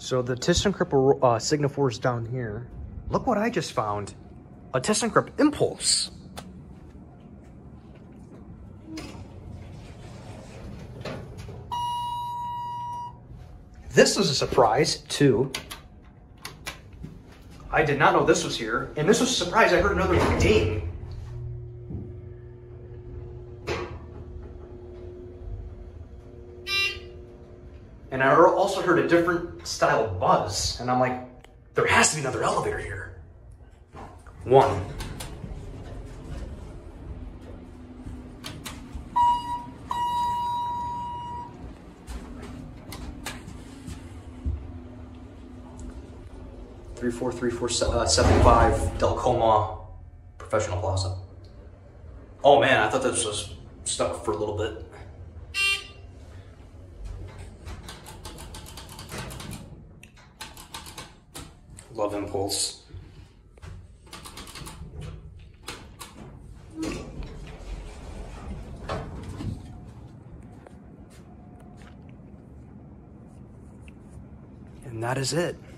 So the Thyssenkrupp Signafor's down here. Look what I just found. A Thyssenkrupp Impulse. This is a surprise, too. I did not know this was here. And this was a surprise. I heard another ding. And I also heard a different style of buzz. And I'm like, there has to be another elevator here. One. three four seven five Dalcoma Professional Plaza. Oh man, I thought this was stuck for a little bit. Love Impulse. And that is it.